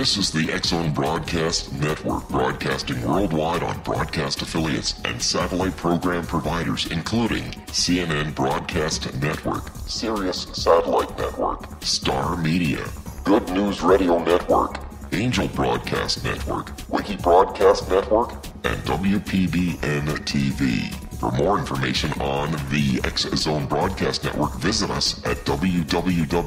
This is the X Zone Broadcast Network, broadcasting worldwide on broadcast affiliates and satellite program providers, including CNN Broadcast Network, Sirius Satellite Network, Star Media, Good News Radio Network, Angel Broadcast Network, Wiki Broadcast Network, and WPBN-TV. For more information on the X Zone Broadcast Network, visit us at www.xzbn.net.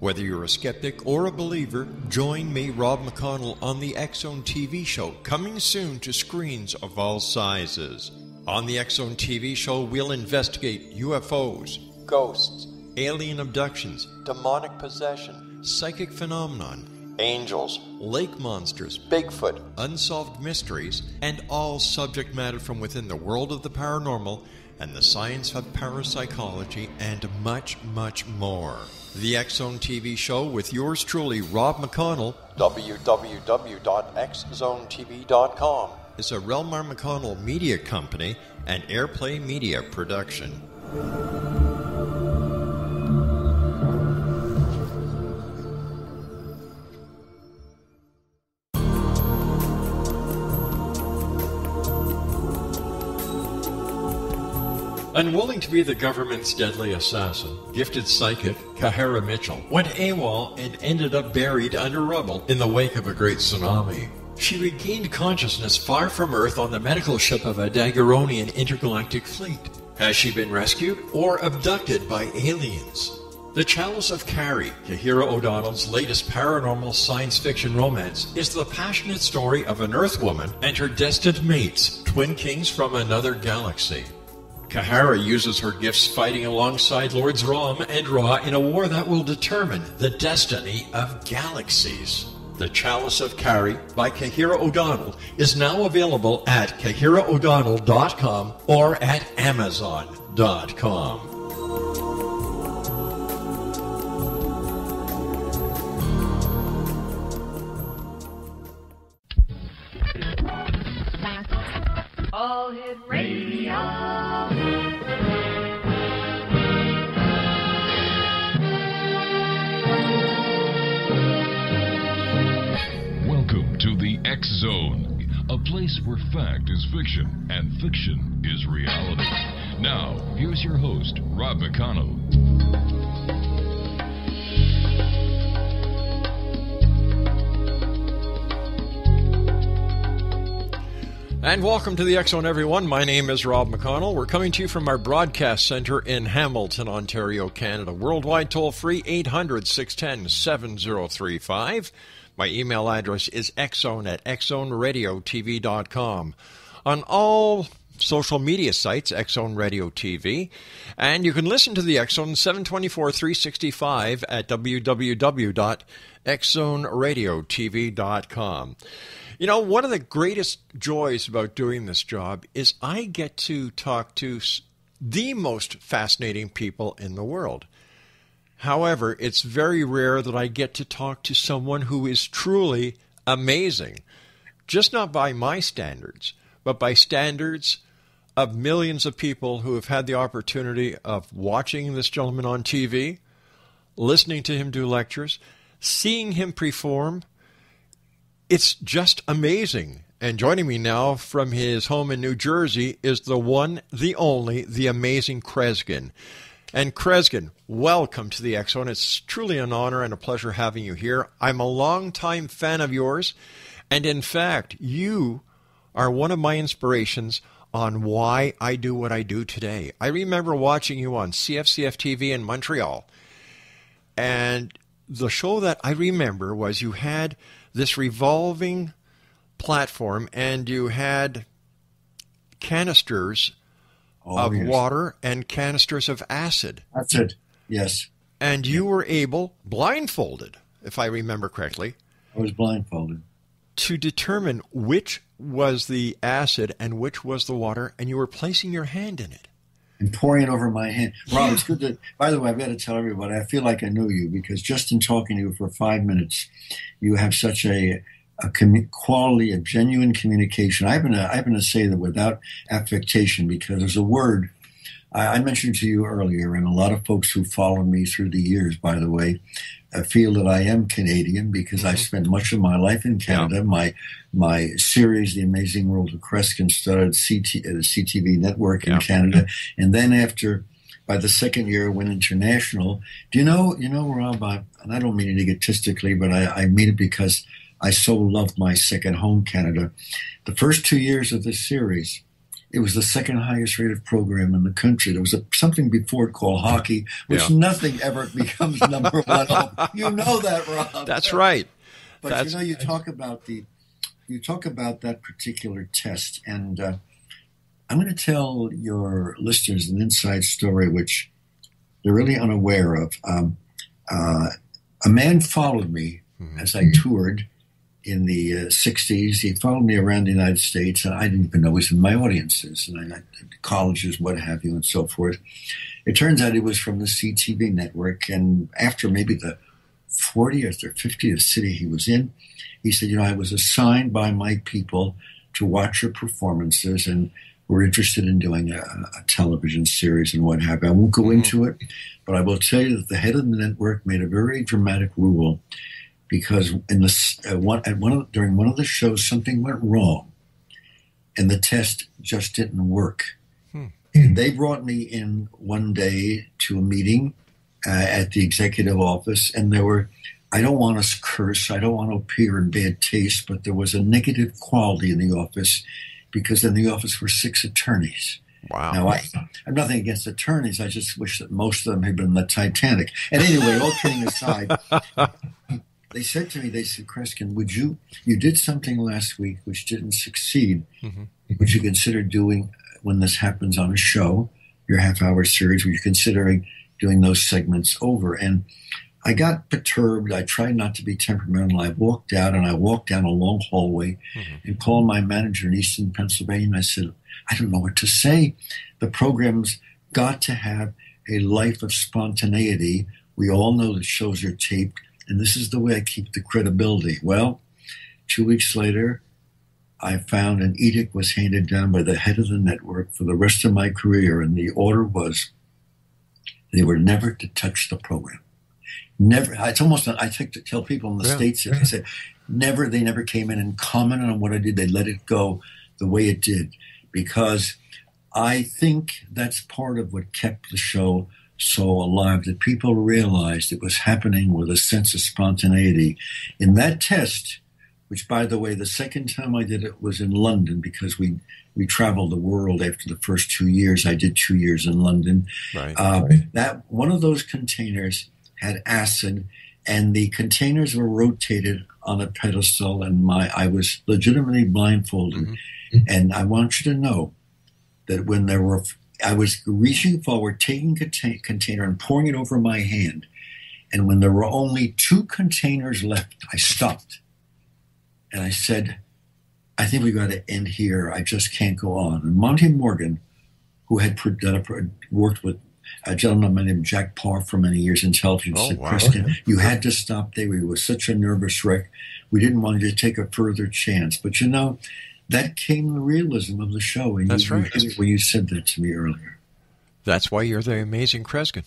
Whether you're a skeptic or a believer, join me, Rob McConnell, on the X Zone TV show, coming soon to screens of all sizes. On the X Zone TV show, we'll investigate UFOs, ghosts, alien abductions, demonic possession, psychic phenomenon, angels, lake monsters, Bigfoot, unsolved mysteries, and all subject matter from within the world of the paranormal and the science of parapsychology, and much, much more. The X Zone TV show with yours truly, Rob McConnell, www.xzonetv.com, is a Relmar McConnell Media Company and Airplay Media production. Unwilling to be the government's deadly assassin, gifted psychic Kahira Mitchell went AWOL and ended up buried under rubble in the wake of a great tsunami. She regained consciousness far from Earth on the medical ship of a Dageronian intergalactic fleet. Has she been rescued or abducted by aliens? The Chalice of Carrie, Kahira O'Donnell's latest paranormal science fiction romance, is the passionate story of an Earth woman and her destined mates, twin kings from another galaxy. Kahira uses her gifts fighting alongside Lords Rom and Ra in a war that will determine the destiny of galaxies. The Chalice of Carrie by Kahira O'Donnell is now available at KahiraO'Donnell.com or at Amazon.com. All Hit Radio. X Zone, a place where fact is fiction and fiction is reality. Now, here's your host, Rob McConnell. And welcome to the X Zone, everyone. My name is Rob McConnell. We're coming to you from our broadcast center in Hamilton, Ontario, Canada. Worldwide toll-free, 800-610-7035. My email address is xzone@xzoneradiotv.com. On all social media sites, X Zone Radio TV. And you can listen to the X Zone 724-365 at www.xzoneradiotv.com. You know, one of the greatest joys about doing this job is I get to talk to the most fascinating people in the world. However, it's very rare that I get to talk to someone who is truly amazing, just not by my standards, but by standards of millions of people who have had the opportunity of watching this gentleman on TV, listening to him do lectures, seeing him perform. It's just amazing. And joining me now from his home in New Jersey is the one, the only, the amazing Kreskin. And Kreskin, welcome to the X Zone. It's truly an honor and a pleasure having you here. I'm a longtime fan of yours, and in fact, you are one of my inspirations on why I do what I do today. I remember watching you on CFCF TV in Montreal, and the show that I remember was you had this revolving platform, and you had canisters of water and canisters of acid. Acid, yes. And you were able, blindfolded, if I remember correctly. I was blindfolded. To determine which was the acid and which was the water, and you were placing your hand in it. And pouring it over my hand. Rob, yeah. It's good to, by the way, I've got to tell everybody, I feel like I knew you, because just in talking to you for 5 minutes, you have such a quality of genuine communication. I've been to say that without affectation, because there's a word I mentioned to you earlier, and a lot of folks who followed me through the years, by the way, feel that I am Canadian, because I spent much of my life in Canada. Yeah. My series, The Amazing World of Kreskin, started CTV network in Canada, and then after, by the second year, I went international. Do you know, Rob, and I don't mean it egotistically, but I mean it because I so loved my second home, Canada. The first 2 years of this series, it was the second highest rated program in the country. There was something before it called hockey, which nothing ever becomes number one. You know that, Rob. That's right. But you know, you talk about that particular test, and I'm going to tell your listeners an inside story, which they're really unaware of. A man followed me as I toured in the 60s. He followed me around the United States, and I didn't even know he was in my audiences, and colleges, what have you, and so forth. It turns out he was from the CTV network, and after maybe the 40th or 50th city he was in, he said, you know, I was assigned by my people to watch your performances, and we're interested in doing a television series and what have you. I won't go into it, but I will tell you that the head of the network made a very dramatic rule, because in during one of the shows, something went wrong, and the test just didn't work. And they brought me in one day to a meeting at the executive office, and there were, I don't want to curse, I don't want to appear in bad taste, but there was a negative quality in the office, because in the office were 6 attorneys. Wow. Now, I have nothing against attorneys. I just wish that most of them had been in the Titanic. And anyway, all kidding aside, they said to me, they said, Kreskin, would you did something last week which didn't succeed. Would you consider doing, when this happens on a show, your half-hour series, would you consider doing those segments over? And I got perturbed. I tried not to be temperamental. I walked out, and I walked down a long hallway and called my manager in Easton, Pennsylvania, and I said, I don't know what to say. The program's got to have a life of spontaneity. We all know that shows are taped, and this is the way I keep the credibility. Well, 2 weeks later, I found an edict was handed down by the head of the network for the rest of my career, and the order was they were never to touch the program. Never. It's almost, I think, to tell people in the States, I said, never, they never came in and commented on what I did. They let it go the way it did, because I think that's part of what kept the show so alive, that people realized it was happening with a sense of spontaneity. In that test, which, by the way, the second time I did it was in London, because we traveled the world after the first 2 years. I did 2 years in London. That one of those containers had acid, and the containers were rotated on a pedestal, and I was legitimately blindfolded. And I want you to know that when there were, I was reaching forward, taking a container and pouring it over my hand. And when there were only 2 containers left, I stopped. And I said, I think we got to end here. I just can't go on. And Monty Morgan, who had worked with a gentleman named Jack Parr for many years in television, said, Kreskin, you had to stop there. We were such a nervous wreck. We didn't want you to take a further chance. But, you know, that came the realism of the show. And that's when you said that to me earlier. That's why you're the amazing Kreskin.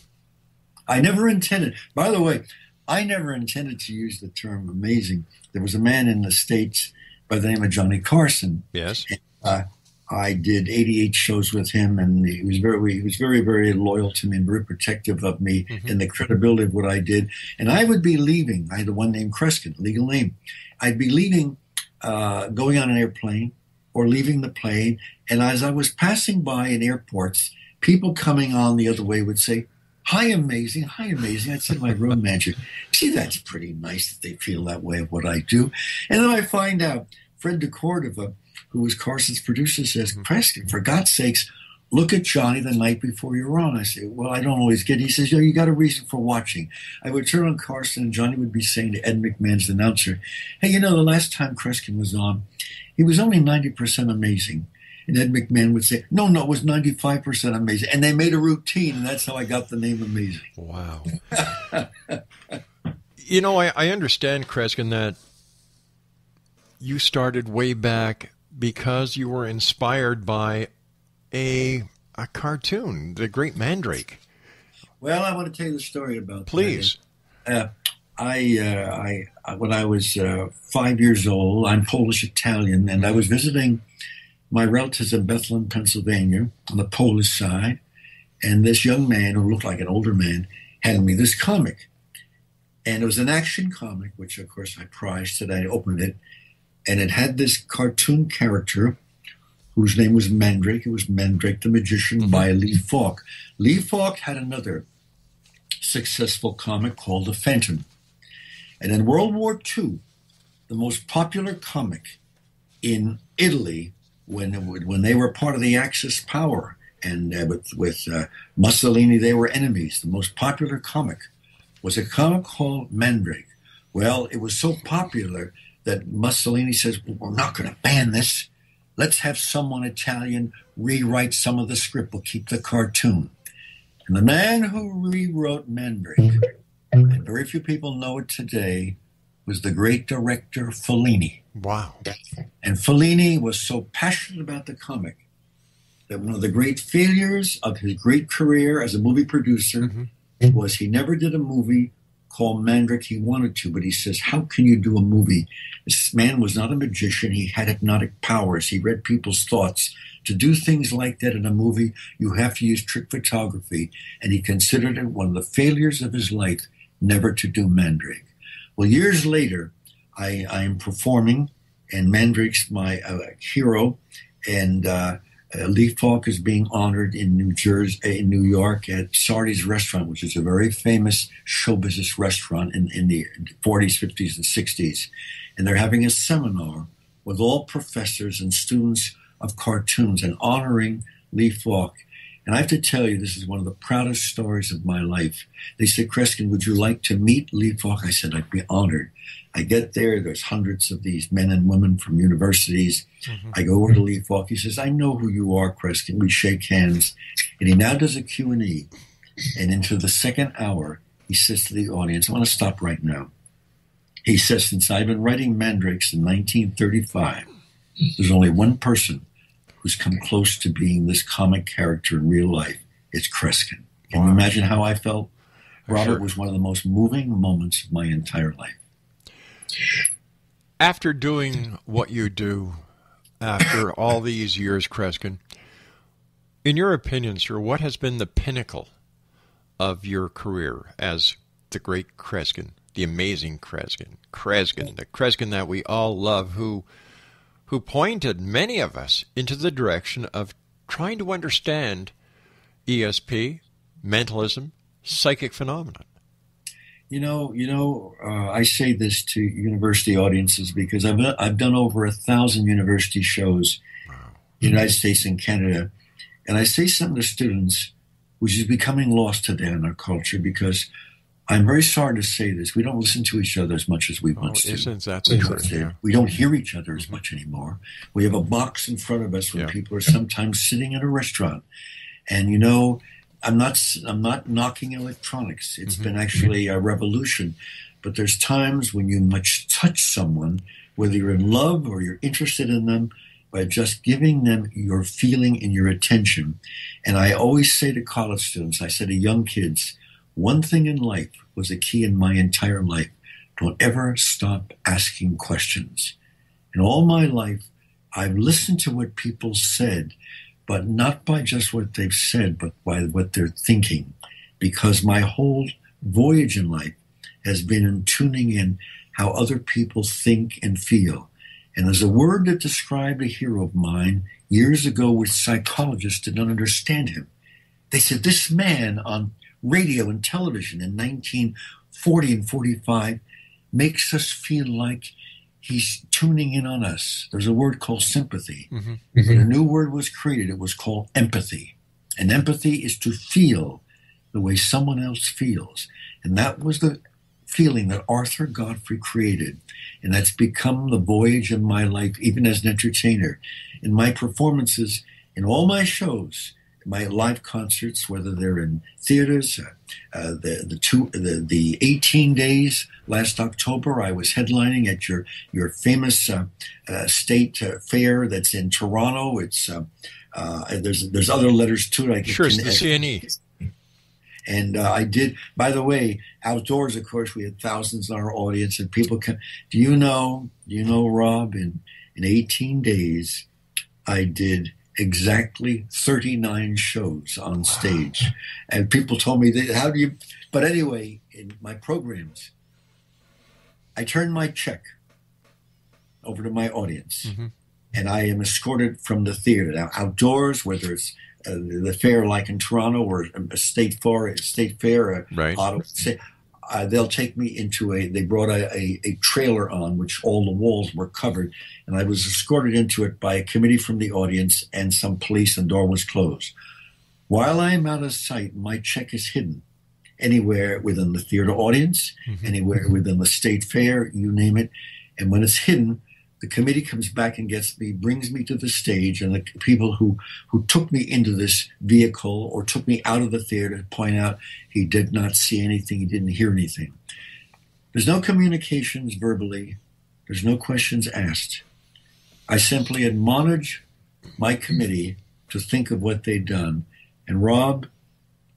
I never intended. By the way, I never intended to use the term amazing. There was a man in the States by the name of Johnny Carson. Yes. And, I did 88 shows with him, and he was very, very loyal to me and very protective of me and the credibility of what I did. And I would be leaving. I had the one name Kreskin, legal name. I'd be leaving, going on an airplane or leaving the plane. And as I was passing by in airports, people coming on the other way would say, hi, amazing. Hi, amazing. I'd say to my room manager, see, that's pretty nice that they feel that way of what I do. And then I find out Fred de Cordova, who was Carson's producer, says, Kreskin, for God's sakes, look at Johnny the night before you're on. I say, well, I don't always get it. He says, yeah, you got a reason for watching. I would turn on Carson, and Johnny would be saying to Ed McMahon's announcer, hey, you know, the last time Kreskin was on, he was only 90% amazing. And Ed McMahon would say, no, no, it was 95% amazing. And they made a routine, and that's how I got the name Amazing. Wow. You know, I understand, Kreskin, that you started way back because you were inspired by a cartoon, The Great Mandrake. Well, I want to tell you the story about Please. That. I when I was 5 years old, I'm Polish-Italian, and I was visiting my relatives in Bethlehem, Pennsylvania, on the Polish side, and this young man who looked like an older man handed me this comic. And it was an action comic, which, of course, I prized today. I opened it, and it had this cartoon character whose name was Mandrake. It was Mandrake the Magician by Lee Falk. Lee Falk had another successful comic called The Phantom. And in World War II, the most popular comic in Italy, when they were part of the Axis power, and with Mussolini, they were enemies. The most popular comic was a comic called Mandrake. Well, it was so popular that Mussolini says, well, we're not going to ban this. Let's have someone Italian rewrite some of the script. We'll keep the cartoon. And the man who rewrote Mandrake, and very few people know it today, was the great director Fellini. Wow. And Fellini was so passionate about the comic that one of the great failures of his great career as a movie producer was he never did a movie called Mandrake. He wanted to, but he says, how can you do a movie? This man was not a magician. He had hypnotic powers. He read people's thoughts. To do things like that in a movie, you have to use trick photography. And he considered it one of the failures of his life, never to do Mandrake. Well, years later, I am performing, and Mandrake's my hero, and Lee Falk is being honored in New York at Sardi's Restaurant, which is a very famous show business restaurant in the 40s, 50s, and 60s. And they're having a seminar with all professors and students of cartoons and honoring Lee Falk. And I have to tell you, this is one of the proudest stories of my life. They said, Kreskin, would you like to meet Lee Falk? I said, I'd be honored. I get there. There's hundreds of these men and women from universities. I go over to Lee Falk. He says, I know who you are, Kreskin. We shake hands. And he now does a Q&A. And into the second hour, he says to the audience, I want to stop right now. He says, since I've been writing Mandrakes in 1935, there's only one person who's come close to being this comic character in real life. It's Kreskin. Can you imagine how I felt? Robert, was one of the most moving moments of my entire life. After doing what you do, after all these years, Kreskin, in your opinion, sir, what has been the pinnacle of your career as the great Kreskin, the amazing Kreskin, the Kreskin that we all love, who pointed many of us into the direction of trying to understand ESP, mentalism, psychic phenomenon? You know, I say this to university audiences because I've done over 1,000 university shows in the United States and Canada, and I say something to students which is becoming lost today in our culture because I'm very sorry to say this. We don't listen to each other as much as we once did. We don't hear each other as much anymore. We have a box in front of us where people are sometimes sitting at a restaurant. And, you know, I'm not knocking electronics. It's been actually a revolution. But there's times when you must touch someone, whether you're in love or you're interested in them, by just giving them your feeling and your attention. And I always say to college students, I say to young kids, one thing in life was a key in my entire life. Don't ever stop asking questions. In all my life, I've listened to what people said, but not by just what they've said, but by what they're thinking. Because my whole voyage in life has been in tuning in how other people think and feel. And there's a word that described a hero of mine years ago, which psychologists did not understand him. They said, this man on radio and television in 1940 and 45 makes us feel like he's tuning in on us. There's a word called sympathy. But a new word was created. It was called empathy. And empathy is to feel the way someone else feels. And that was the feeling that Arthur Godfrey created. And that's become the voyage in my life, even as an entertainer. In my performances, in all my shows, my live concerts, whether they're in theaters, the 18 days last October, I was headlining at your famous state fair that's in Toronto. It's there's other letters to it. Sure, it's the CNE. And I did. By the way, outdoors, of course, we had thousands in our audience, and people can. Do you know, Rob? In 18 days, I did exactly 39 shows on stage. And people told me, how do you, but anyway, in my programs, I turn my check over to my audience, mm-hmm. and I am escorted from the theater. Now, outdoors, whether it's the fair like in Toronto or a state fair, or right. Ottawa, they'll take me into they brought a trailer on which all the walls were covered, and I was escorted into it by a committee from the audience and some police, and the door was closed. While I'm out of sight, my check is hidden anywhere within the theater audience, mm-hmm. anywhere within the state fair, you name it. And when it's hidden, the committee comes back and gets me, brings me to the stage, and the people who took me into this vehicle or took me out of the theater point out he did not see anything, he didn't hear anything. There's no communications verbally. There's no questions asked. I simply admonished my committee to think of what they'd done. And Rob,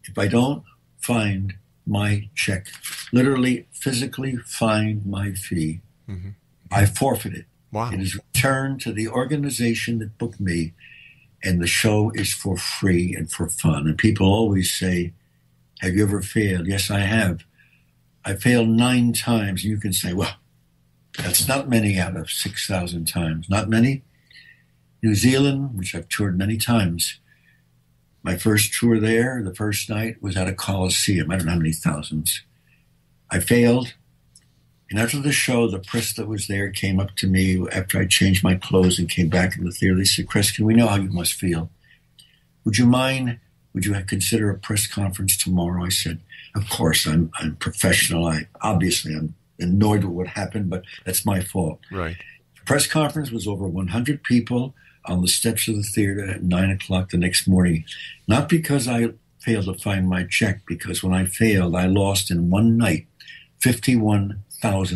if I don't find my check, literally, physically find my fee, mm-hmm. I forfeit it. Wow. It is returned to the organization that booked me, and the show is for free and for fun. And people always say, have you ever failed? Yes, I have. I failed 9 times. You can say, well, that's not many out of 6,000 times. Not many. New Zealand, which I've toured many times. My first tour there, the first night, was at a Coliseum. I don't know how many thousands. I failed. And after the show, the press that was there came up to me after I changed my clothes and came back in the theater. They said, Kreskin, we know how you must feel. Would you mind? Would you consider a press conference tomorrow? I said, of course, I'm professional. Obviously, I'm annoyed with what happened, but that's my fault. Right. The press conference was over 100 people on the steps of the theater at 9 o'clock the next morning. Not because I failed to find my check, because when I failed, I lost in one night $51,000.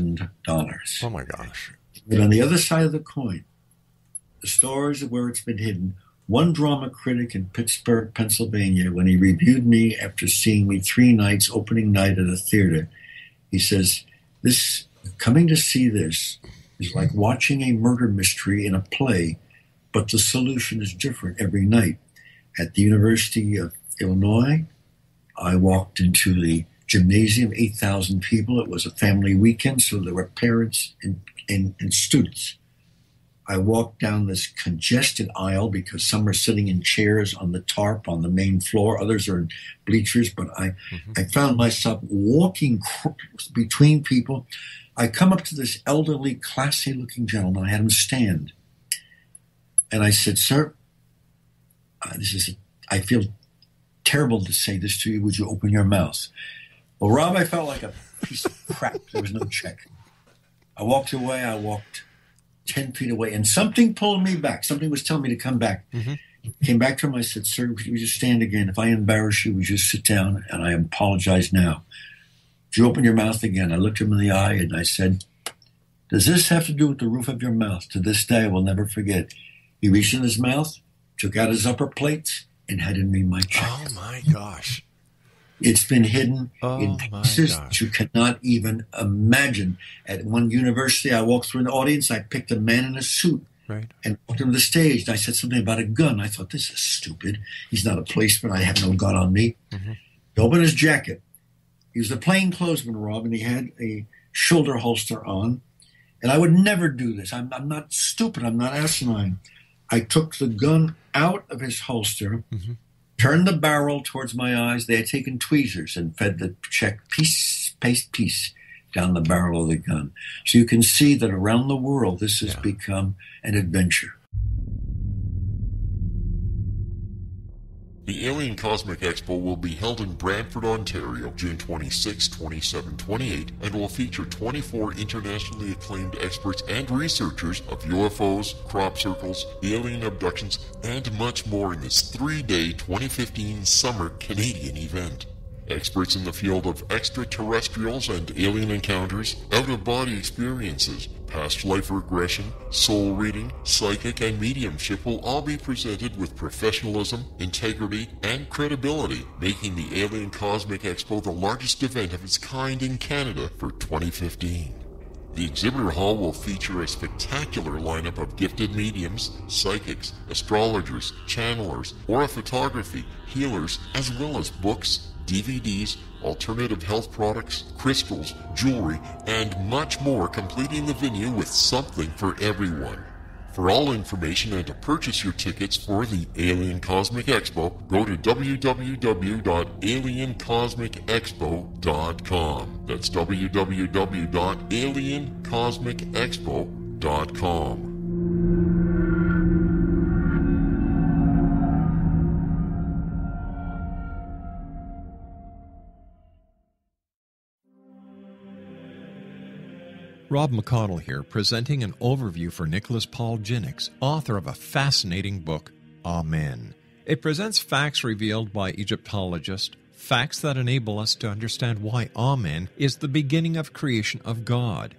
Oh my gosh. But on the other side of the coin, the stories of where it's been hidden. One drama critic in Pittsburgh, Pennsylvania, when he reviewed me after seeing me 3 nights, opening night at a theater, he says, "This coming to see this is like watching a murder mystery in a play, but the solution is different every night." At the University of Illinois, I walked into the gymnasium, 8,000 people. It was a family weekend, so there were parents and students. I walked down this congested aisle because some are sitting in chairs on the tarp on the main floor. Others are in bleachers, but I found myself walking between people. I come up to this elderly, classy-looking gentleman. I had him stand. And I said, "Sir, I feel terrible to say this to you. Would you open your mouth?" Well, Rob, I felt like a piece of crap. There was no check. I walked away. I walked 10 feet away, and something pulled me back. Something was telling me to come back. Mm-hmm. Came back to him. I said, "Sir, would you just stand again? If I embarrass you, would you sit down? And I apologize now. Would you open your mouth again?" I looked him in the eye, and I said, "Does this have to do with the roof of your mouth?" To this day, I will never forget. He reached in his mouth, took out his upper plates, and handed me my check. Oh, my gosh. It's been hidden in places you cannot even imagine. At one university, I walked through an audience. I picked a man in a suit and walked him to the stage. And I said something about a gun. I thought, this is stupid. He's not a policeman. I have no gun on me. Mm-hmm. He opened his jacket. He was a plainclothesman, Rob, and he had a shoulder holster on. And I would never do this. I'm not stupid. I'm not asinine. I took the gun out of his holster, mm-hmm. turned the barrel towards my eyes. They had taken tweezers and fed the check piece down the barrel of the gun. So you can see that around the world, this has become an adventure. The Alien Cosmic Expo will be held in Brantford, Ontario, June 26, 27, 28, and will feature 24 internationally acclaimed experts and researchers of UFOs, crop circles, alien abductions, and much more in this three-day 2015 summer Canadian event. Experts in the field of extraterrestrials and alien encounters, out-of-body experiences, past life regression, soul reading, psychic, and mediumship will all be presented with professionalism, integrity, and credibility, making the Alien Cosmic Expo the largest event of its kind in Canada for 2015. The exhibitor hall will feature a spectacular lineup of gifted mediums, psychics, astrologers, channelers, aura photography, healers, as well as books, DVDs, alternative health products, crystals, jewelry, and much more, completing the venue with something for everyone. For all information and to purchase your tickets for the Alien Cosmic Expo, go to www.aliencosmicexpo.com. That's www.aliencosmicexpo.com. Rob McConnell here, presenting an overview for Nicholas Paul Jennings, author of a fascinating book, Amen. It presents facts revealed by Egyptologists, facts that enable us to understand why Amen is the beginning of creation of God.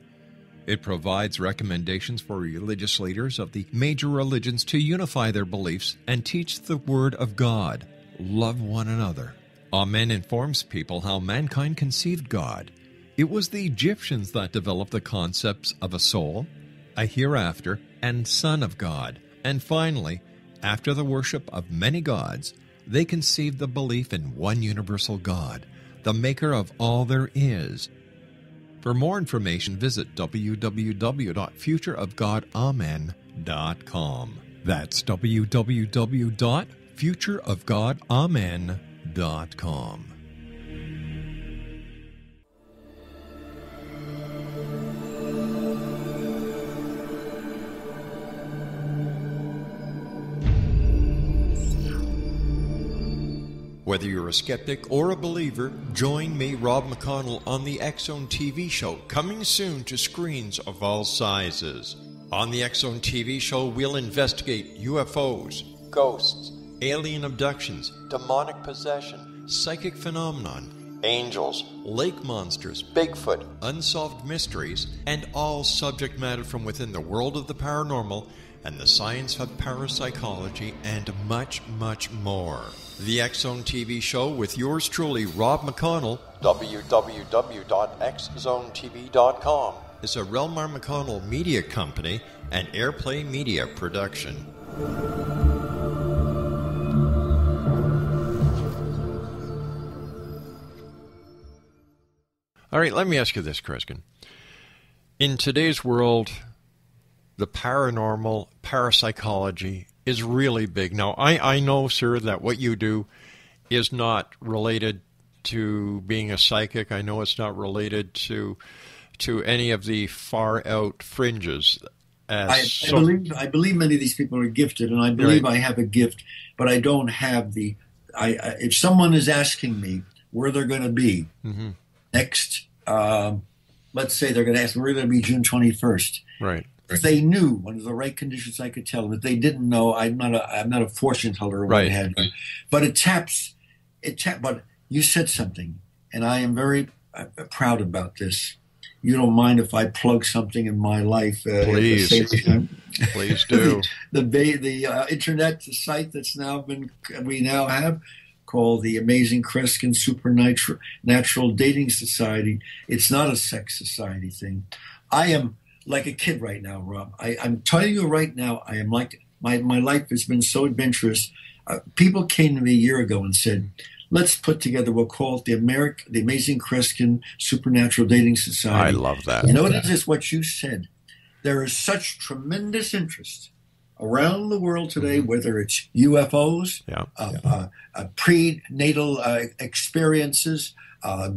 It provides recommendations for religious leaders of the major religions to unify their beliefs and teach the Word of God. Love one another. Amen informs people how mankind conceived God. It was the Egyptians that developed the concepts of a soul, a hereafter, and Son of God. And finally, after the worship of many gods, they conceived the belief in one universal God, the maker of all there is. For more information, visit www.futureofgodamen.com. That's www.futureofgodamen.com. Whether you're a skeptic or a believer, join me, Rob McConnell, on the X Zone TV show, coming soon to screens of all sizes. On the X Zone TV show, we'll investigate UFOs, ghosts, alien abductions, demonic possession, psychic phenomenon, angels, lake monsters, Bigfoot, unsolved mysteries, and all subject matter from within the world of the paranormal and the science of parapsychology, and much, much more. The X Zone TV show with yours truly, Rob McConnell, www.xzonetv.com, is a Relmar McConnell Media Company and Airplay Media production. All right, let me ask you this, Kreskin. In today's world, the paranormal, parapsychology is really big. Now, I know, sir, that what you do is not related to being a psychic. I know it's not related to any of the far-out fringes. I believe many of these people are gifted, and I believe I have a gift, but I don't have the... if someone is asking me where they're going to be next, let's say they're going to ask where they're going to be June 21st. Right. If they knew, under the right conditions, I could tell them. If they didn't know, I'm not a fortune teller or what have you. But but you said something, and I am very proud about this. You don't mind if I plug something in my life? Please, please do. the internet site that's we now have called the Amazing Kreskin Supernatural Dating Society. It's not a sex society thing. I am like a kid right now, Rob. I'm telling you right now, I am like, my life has been so adventurous. People came to me a year ago and said, let's put together, we'll call it the Amazing Kreskin Supernatural Dating Society. I love that. You know, this is what you said. There is such tremendous interest around the world today, whether it's UFOs, prenatal experiences,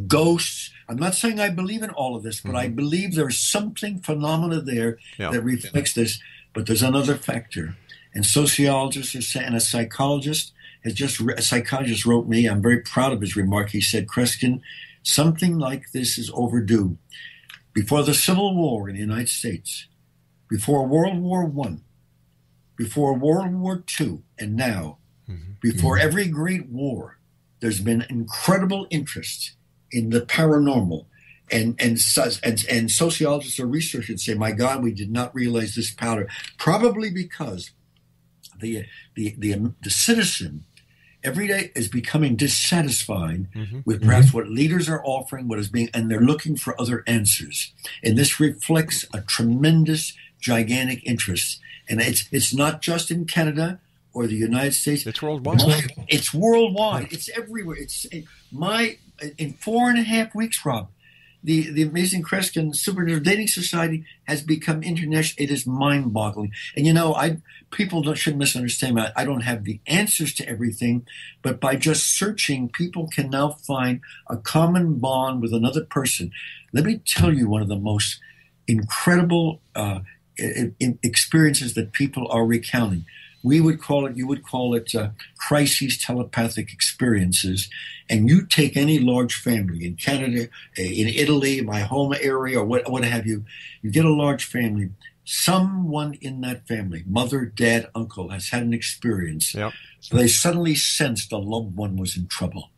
ghosts. I'm not saying I believe in all of this, but I believe there's something phenomenal there that reflects this. But there's another factor. And sociologists and a psychologist has just, a psychologist wrote me, I'm very proud of his remark. He said, Kreskin, something like this is overdue. Before the Civil War in the United States, before World War I, before World War II, and now, before every great war, there's been incredible interest in the paranormal. And sociologists or researchers say, my God, we did not realize this powder. Probably because the citizen every day is becoming dissatisfied with perhaps what leaders are offering, what is being, and they're looking for other answers. And this reflects a tremendous, gigantic interest. And it's not just in Canada or the United States. It's worldwide. It's worldwide. It's everywhere. It's in 4.5 weeks, Rob. The Amazing Kreskin Supernatural Dating Society has become international. It is mind-boggling. And, you know, people shouldn't misunderstand. I don't have the answers to everything, but by just searching, people can now find a common bond with another person. Let me tell you one of the most incredible experiences that people are recounting. We would call it, you would call it crises, telepathic experiences. And you take any large family in Canada, in Italy, my home area, or what have you. You get a large family. Someone in that family, mother, dad, uncle, has had an experience. Yep. So they suddenly sensed a loved one was in trouble.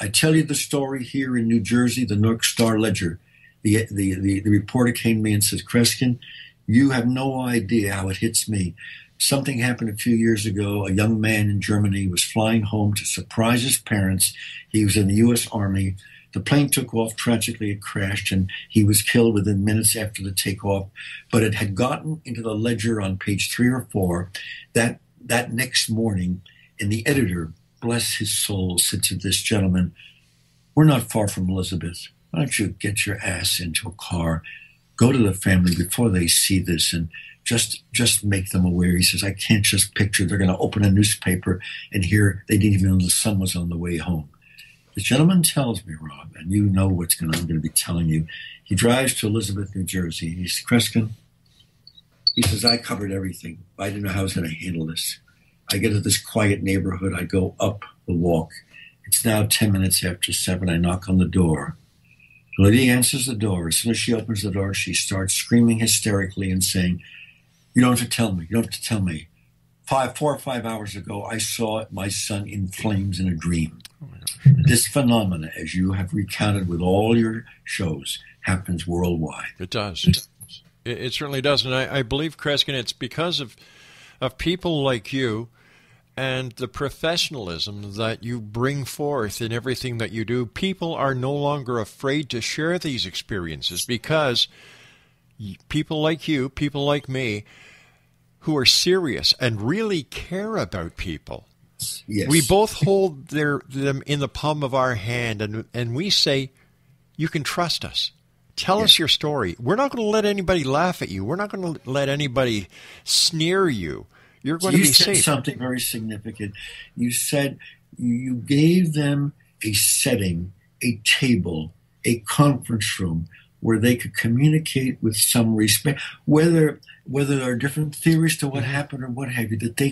I tell you the story here in New Jersey, the Newark Star-Ledger. The reporter came to me and says, Kreskin, you have no idea how it hits me. Something happened a few years ago. A young man in Germany was flying home to surprise his parents. He was in the U.S. Army. The plane took off. Tragically, it crashed, and he was killed within minutes after the takeoff. But it had gotten into the ledger on page 3 or 4 that next morning, and the editor, bless his soul, said to this gentleman, we're not far from Elizabeth. Why don't you get your ass into a car, go to the family before they see this, and just make them aware. He says, I can't just picture. They're going to open a newspaper and hear they didn't even know the son was on the way home. The gentleman tells me, Rob, and you know what's going on. I'm going to be telling you. He drives to Elizabeth, New Jersey. He says, Kreskin, he says, I covered everything. I didn't know how I was going to handle this. I get to this quiet neighborhood. I go up the walk. It's now 10 minutes after 7. I knock on the door. The lady answers the door. As soon as she opens the door, she starts screaming hysterically and saying, you don't have to tell me. You don't have to tell me. 4 or 5 hours ago, I saw my son in flames in a dream. This phenomena, as you have recounted with all your shows, happens worldwide. It does. It certainly does. And I believe, Kreskin, it's because of people like you and the professionalism that you bring forth in everything that you do. People are no longer afraid to share these experiences because people like you, people like me, who are serious and really care about people. Yes. We both hold them in the palm of our hand, and we say, you can trust us. Tell us your story. We're not going to let anybody laugh at you. We're not going to let anybody sneer you. You're going to be safe. You said something very significant. You said you gave them a setting, a table, a conference room, where they could communicate with some respect, whether there are different theories to what happened or what have you, that they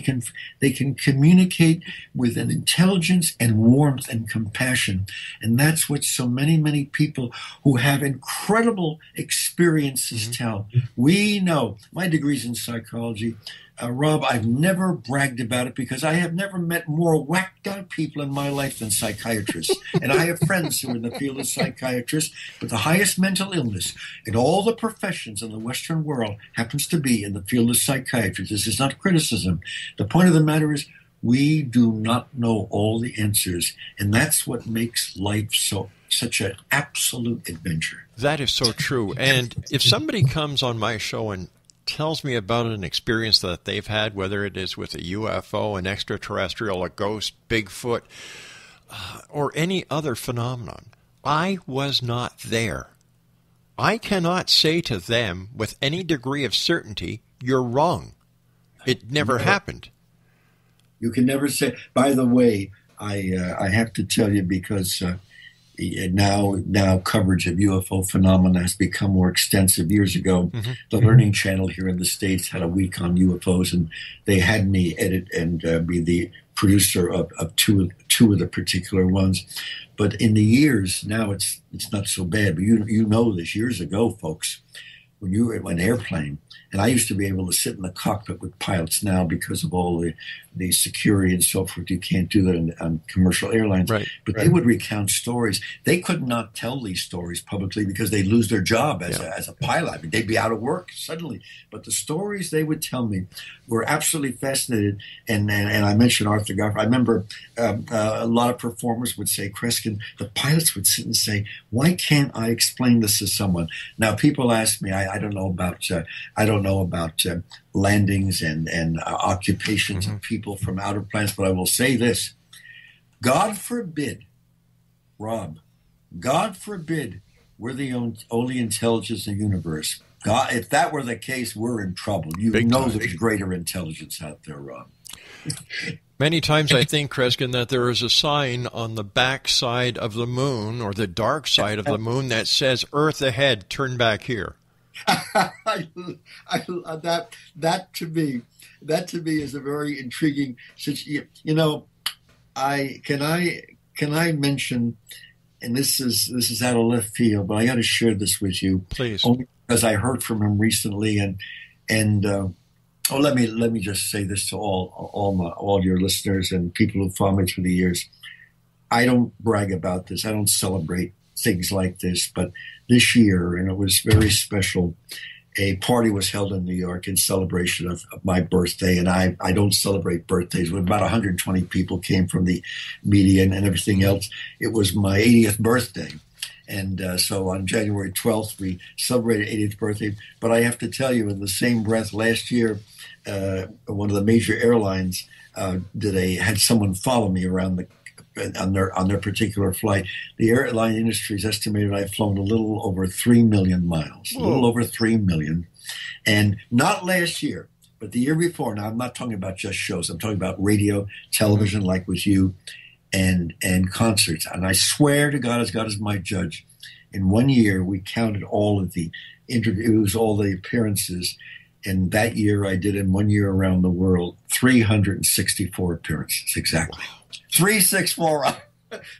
can communicate with an intelligence and warmth and compassion. And that's what so many people who have incredible experiences tell. We know. My degree's in psychology. Rob, I've never bragged about it because I have never met more whacked-out people in my life than psychiatrists. And I have friends who are in the field of psychiatrists, but the highest mental illness in all the professions in the Western world happens to be in the field of psychiatry. This is not criticism. The point of the matter is we do not know all the answers, and that's what makes life such an absolute adventure. That is so true. And if somebody comes on my show and tells me about an experience that they've had, whether it is with a UFO, an extraterrestrial, a ghost, Bigfoot, or any other phenomenon, I was not there. I cannot say to them with any degree of certainty, you're wrong. It never happened. You can never say. By the way, I have to tell you because now coverage of UFO phenomena has become more extensive. Years ago, the Learning Channel here in the States had a week on UFOs, and they had me edit and be the producer of two of the particular ones. But in the years now, it's not so bad. But you know this, years ago, folks, when you were in an airplane, and I used to be able to sit in the cockpit with pilots. Now, because of all the security and so forth, you can't do that on commercial airlines. Right, but right. They would recount stories. They could not tell these stories publicly because they'd lose their job as a pilot. I mean, they'd be out of work suddenly. But the stories they would tell me were absolutely fascinating. And I mentioned Arthur Garfield. I remember a lot of performers would say, Kreskin, the pilots would sit and say, why can't I explain this to someone? Now, people ask me, I don't know about landings and occupations of people from outer planets, but I will say this. God forbid, Rob, God forbid we're the only intelligence in the universe. God, if that were the case, we're in trouble. You Big know time. There's greater intelligence out there, Rob. Many times I think, Kreskin, that there is a sign on the back side of the moon or the dark side of the moon that says, Earth ahead, turn back here. That to me is a very intriguing. You know, can I mention, and this is out of left field, but I got to share this with you, please, only because I heard from him recently, and let me just say this to all your listeners and people who follow me through the years. I don't brag about this. I don't celebrate things like this, but this year, and it was very special, a party was held in New York in celebration of my birthday, and I don't celebrate birthdays. About 120 people came from the media and everything else. It was my 80th birthday, and so on January 12th, we celebrated 80th birthday, but I have to tell you, in the same breath, last year, one of the major airlines had someone follow me around on their particular flight. The airline industry has estimated I've flown a little over 3 million miles. Whoa. A little over 3 million. And not last year, but the year before. Now, I'm not talking about just shows. I'm talking about radio, television, like with you, and concerts. And I swear to God is my judge, in one year, we counted all of the interviews, all the appearances. And that year I did, in one year around the world, 364 appearances, exactly. Wow. 364.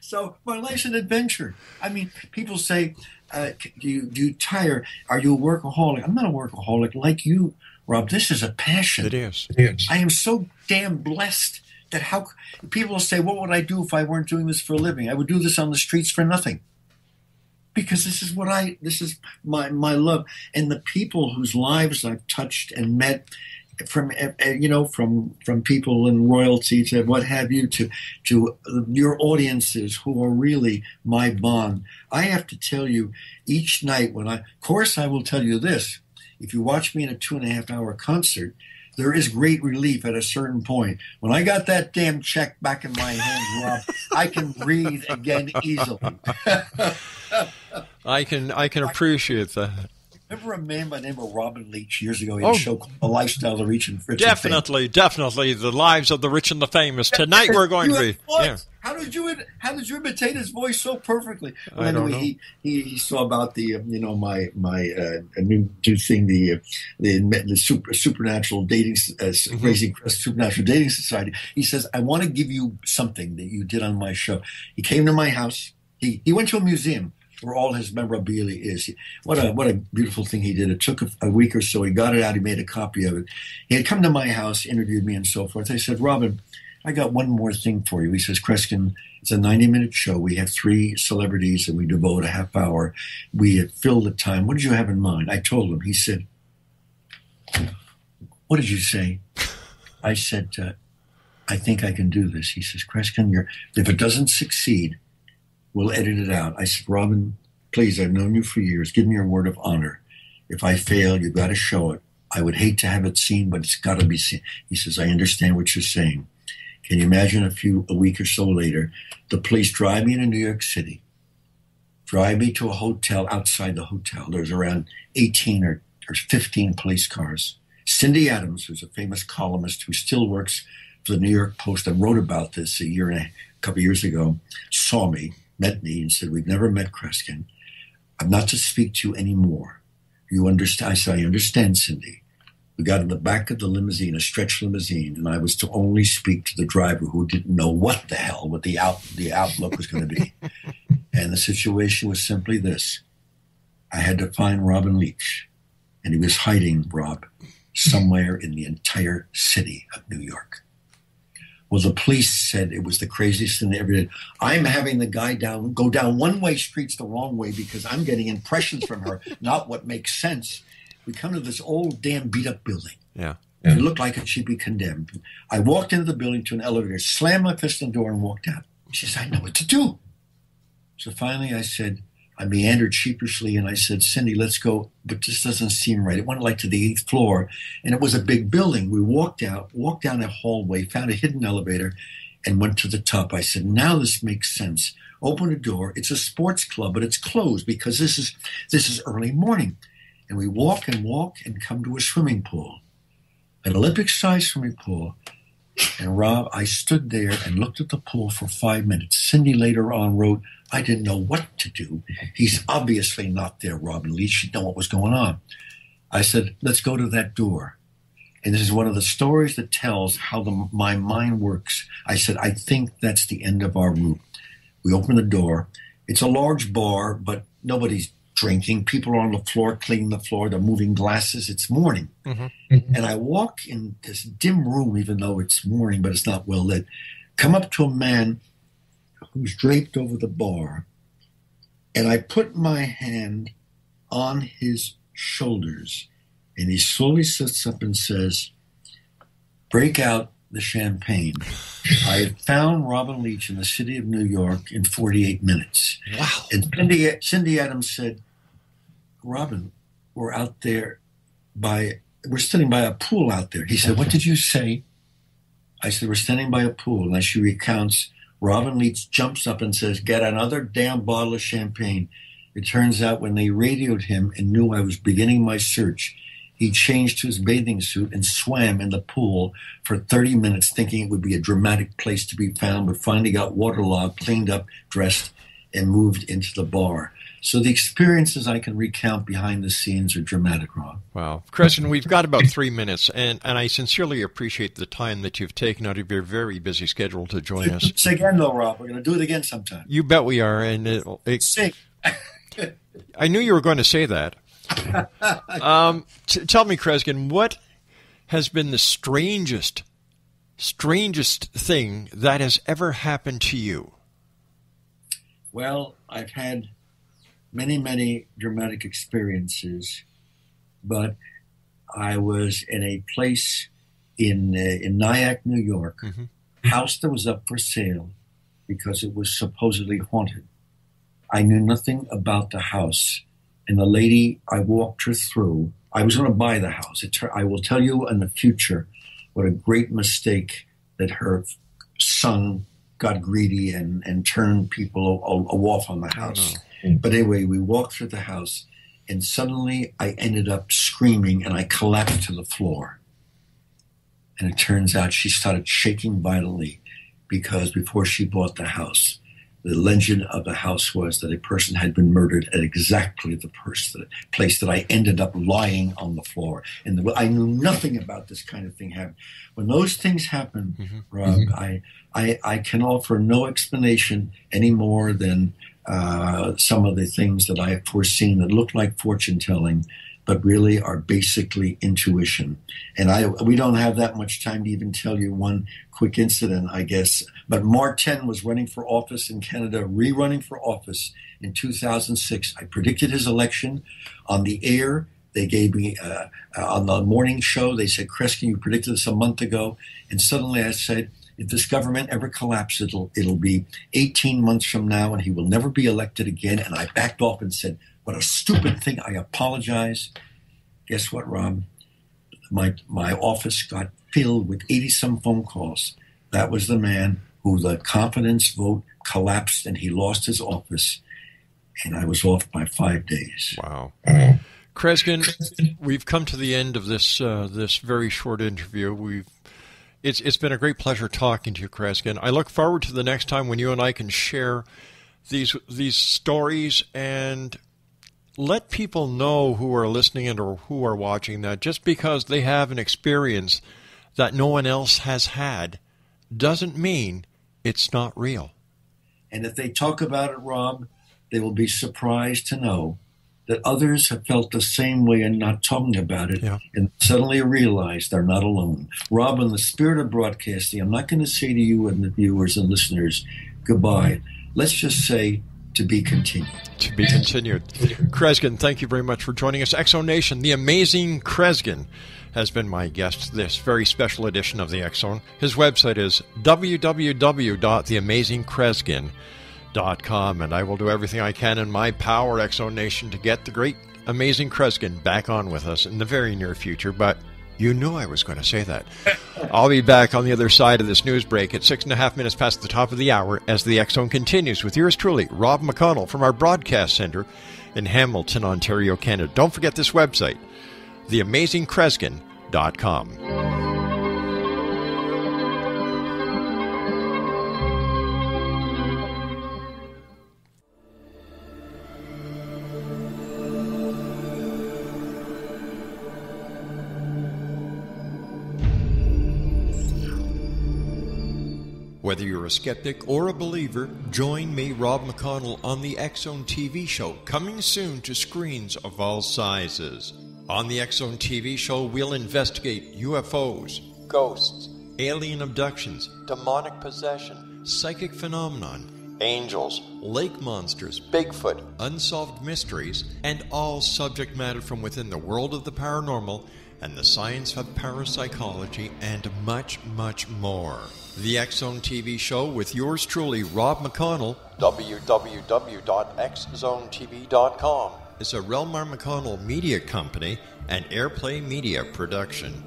So my life's an adventure. I mean, people say, do you tire? Are you a workaholic? I'm not a workaholic like you, Rob. This is a passion. It is. It is. I am so damn blessed that people say, what would I do if I weren't doing this for a living? I would do this on the streets for nothing. Because this is my love, and the people whose lives I've touched and met, from people in royalty to what have you, to your audiences who are really my bond. I have to tell you, each night of course I will tell you this, if you watch me in a 2.5-hour concert, there is great relief at a certain point. When I got that damn check back in my hand, Rob, I can breathe again easily. I can appreciate that. Remember a man by the name of Robin Leach years ago? He had a show called The Lifestyle of the Rich and Famous. Definitely. The Lives of the Rich and the Famous. Tonight we're going to be. Yeah. How did you imitate his voice so perfectly? Well, I don't know. He saw about the my new thing, the supernatural dating Raising Crest Supernatural Dating Society. He says, I want to give you something that you did on my show. He came to my house. He went to a museum where all his memorabilia is. What a beautiful thing he did. It took a week or so. He got it out. He made a copy of it. He had come to my house, interviewed me, and so forth. I said, Robin, I got one more thing for you. He says, Kreskin, it's a 90-minute show. We have 3 celebrities, and we devote a half hour. We fill the time. What did you have in mind? I told him. He said, what did you say? I said, I think I can do this. He says, Kreskin, if it doesn't succeed, we'll edit it out. I said, Robin, please, I've known you for years. Give me your word of honor. If I fail, you've got to show it. I would hate to have it seen, but it's got to be seen. He says, I understand what you're saying. Can you imagine a week or so later, the police drive me into New York City, drive me to a hotel. Outside the hotel, there's around 18 or 15 police cars. Cindy Adams, who's a famous columnist who still works for the New York Post and wrote about this a couple years ago, saw me. met me and said, we've never met Kreskin. I'm not to speak to you anymore. You understand? I said, I understand, Cindy. We got in the back of the limousine, a stretch limousine, and I was to only speak to the driver who didn't know what the hell, what the outlook was going to be. And the situation was simply this. I had to find Robin Leach, and he was hiding, Rob, somewhere in the entire city of New York. Well, the police said it was the craziest thing they ever did. I'm having the guy go down one-way streets the wrong way because I'm getting impressions from her, not what makes sense. We come to this old damn beat-up building. Yeah. Yeah. It looked like it should be condemned. I walked into the building to an elevator, slammed my fist on the door, and walked out. She said, I know what to do. So finally I said, I meandered sheepishly, and I said, Cindy, let's go, but this doesn't seem right. It went like to the 8th floor, and it was a big building. We walked out, walked down a hallway, found a hidden elevator, and went to the top. I said, now this makes sense. Open the door. It's a sports club, but it's closed because this is early morning. And we walk and walk and come to a swimming pool, an Olympic-sized swimming pool. And, Rob, I stood there and looked at the pool for 5 minutes. Cindy later on wrote, I didn't know what to do. He's obviously not there, Robin Leach. She'd know what was going on. I said, let's go to that door. And this is one of the stories that tells how my mind works. I said, I think that's the end of our route. We open the door. It's a large bar, but nobody's drinking. People are on the floor, cleaning the floor. They're moving glasses. It's morning. Mm-hmm. And I walk in this dim room, even though it's morning, but it's not well lit. Come up to a man who's draped over the bar, and I put my hand on his shoulders, and he slowly sits up and says, break out the champagne. I had found Robin Leach in the city of New York in 48 minutes. Wow. And Cindy Adams said, Robin, we're out there we're standing by a pool out there. He said, what did you say? I said, we're standing by a pool. And as she recounts, Robin Leach jumps up and says, get another damn bottle of champagne. It turns out when they radioed him and knew I was beginning my search, he changed his bathing suit and swam in the pool for 30 minutes, thinking it would be a dramatic place to be found, but finally got waterlogged, cleaned up, dressed, and moved into the bar. So the experiences I can recount behind the scenes are dramatic, Rob. Wow. Kreskin, we've got about 3 minutes, and I sincerely appreciate the time that you've taken out of your very busy schedule to join us. Say again, though, Rob. We're going to do it again sometime. You bet we are. And Sing. I knew you were going to say that. Tell me, Kreskin, what has been the strangest thing that has ever happened to you? Well, I've had many dramatic experiences, but I was in a place in Nyack, New York, house that was up for sale because it was supposedly haunted. I knew nothing about the house, and the lady, I walked her through. I was going to buy the house. I will tell you in the future what a great mistake that her son got greedy and turned people off on the house. But anyway, we walked through the house, and suddenly I ended up screaming, and I collapsed to the floor. And it turns out she started shaking violently because before she bought the house, the legend of the house was that a person had been murdered at exactly the place that I ended up lying on the floor. And I knew nothing about this kind of thing happened. When those things happen, Rob, I can offer no explanation any more than some of the things that I have foreseen that look like fortune-telling, but really are basically intuition. And we don't have that much time to even tell you one quick incident, I guess. But Martin was running for office in Canada, rerunning for office in 2006. I predicted his election on the air. They gave me, on the morning show, they said, Kreskin, you predicted this a month ago. And suddenly I said, if this government ever collapses, it'll be 18 months from now, and he will never be elected again. And I backed off and said, what a stupid thing. I apologize. Guess what, Rob? My office got filled with 80-some phone calls. That was the man who the confidence vote collapsed, and he lost his office, and I was off by 5 days. Wow. Kreskin, we've come to the end of this very short interview. It's been a great pleasure talking to you, Kreskin. I look forward to the next time when you and I can share these stories and let people know who are listening and or who are watching that just because they have an experience that no one else has had doesn't mean it's not real. And if they talk about it, Rob, they will be surprised to know that others have felt the same way and not talking about it, and suddenly realize they're not alone. Rob, in the spirit of broadcasting, I'm not going to say to you and the viewers and listeners, goodbye. Let's just say, to be continued. To be continued. Kreskin, thank you very much for joining us. X Zone Nation, the amazing Kreskin has been my guest this very special edition of the X Zone. His website is www.theamazingkreskin.com, and I will do everything I can in my power, X Zone Nation, to get the great, amazing Kreskin back on with us in the very near future, but you knew I was going to say that. I'll be back on the other side of this news break at 6.5 minutes past the top of the hour as the X Zone continues with yours truly, Rob McConnell, from our broadcast center in Hamilton, Ontario, Canada. Don't forget this website, theamazingkreskin.com. Whether you're a skeptic or a believer, join me, Rob McConnell, on the X Zone TV show, coming soon to screens of all sizes. On the X Zone TV show, we'll investigate UFOs, ghosts, alien abductions, demonic possession, psychic phenomenon, angels, lake monsters, Bigfoot, unsolved mysteries, and all subject matter from within the world of the paranormal and the science of parapsychology, and much, much more. The X Zone TV show with yours truly, Rob McConnell, www.xzonetv.com, is a Relmar McConnell Media Company and Airplay Media production.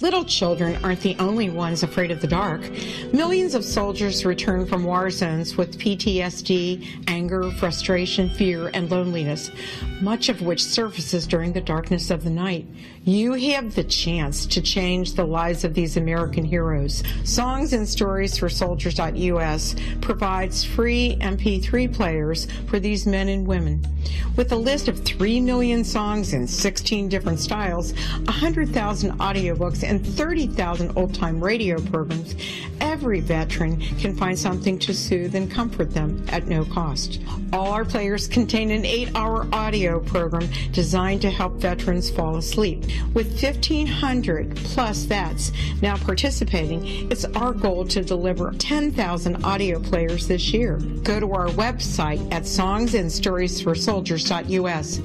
Little children aren't the only ones afraid of the dark. Millions of soldiers return from war zones with PTSD, anger, frustration, fear, and loneliness, much of which surfaces during the darkness of the night. You have the chance to change the lives of these American heroes. Songs and Stories for Soldiers.us provides free MP3 players for these men and women. With a list of 3 million songs in 16 different styles, 100,000 audiobooks, and 30,000 old-time radio programs, every veteran can find something to soothe and comfort them at no cost. All our players contain an 8-hour audio program designed to help veterans fall asleep. With 1,500 plus vets now participating, it's our goal to deliver 10,000 audio players this year. Go to our website at songsandstoriesforsoldiers.us.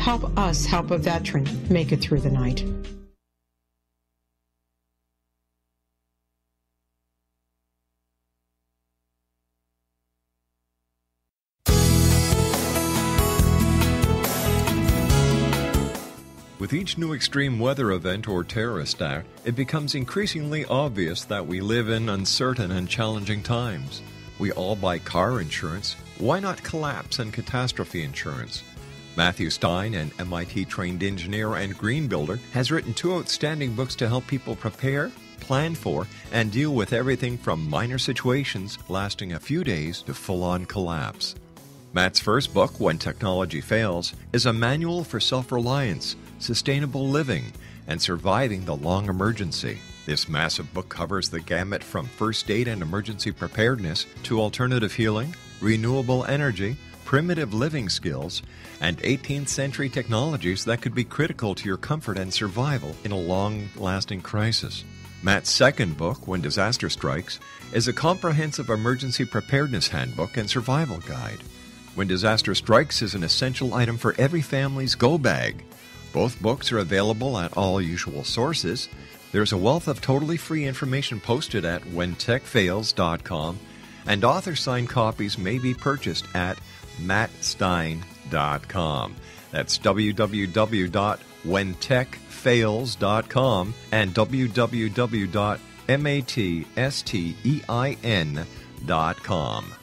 Help us help a veteran make it through the night. With each new extreme weather event or terrorist attack, it becomes increasingly obvious that we live in uncertain and challenging times. We all buy car insurance. Why not collapse and catastrophe insurance? Matthew Stein, an MIT-trained engineer and green builder, has written 2 outstanding books to help people prepare, plan for, and deal with everything from minor situations lasting a few days to full-on collapse. Matt's first book, When Technology Fails, is a manual for self-reliance, sustainable living, and surviving the long emergency. This massive book covers the gamut from first aid and emergency preparedness to alternative healing, renewable energy, primitive living skills, and 18th century technologies that could be critical to your comfort and survival in a long-lasting crisis. Matt's second book, When Disaster Strikes, is a comprehensive emergency preparedness handbook and survival guide. When Disaster Strikes is an essential item for every family's go bag. Both books are available at all usual sources. There's a wealth of totally free information posted at whentechfails.com, and author-signed copies may be purchased at mattstein.com. That's www.whentechfails.com and www.mattstein.com.